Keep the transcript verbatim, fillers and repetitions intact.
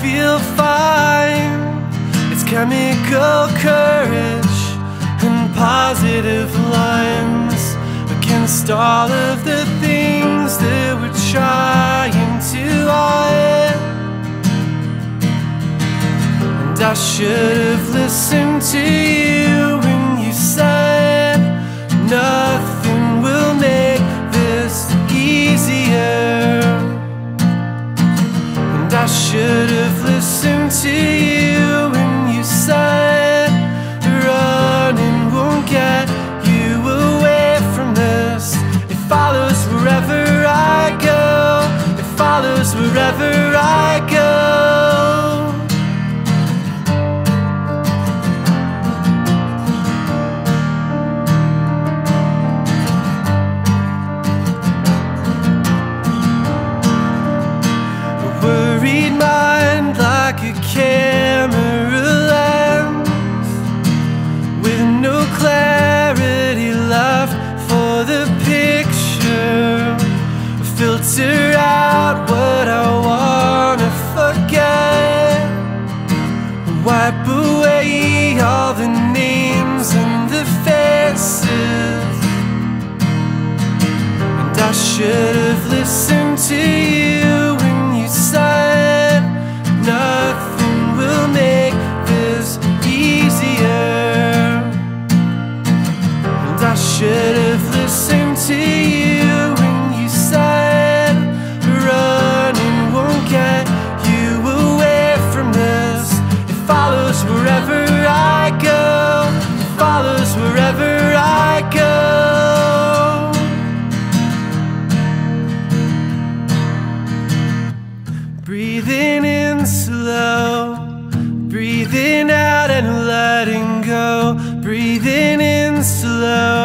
feel fine. It's chemical courage and positive lines against all of the things that we're trying to hide. And I should have listened to you when you said nothing will make this easier. And I should have listened to you when you said running won't get you away from this. It follows wherever I go. It follows wherever I go. Filter out what I wanna forget. Wipe away all the names and the faces. And I should have listened to you when you said nothing will make this easier. And I should have listened to you when you said wherever I go, it follows wherever I go. Breathing in slow, breathing out and letting go. Breathing in slow.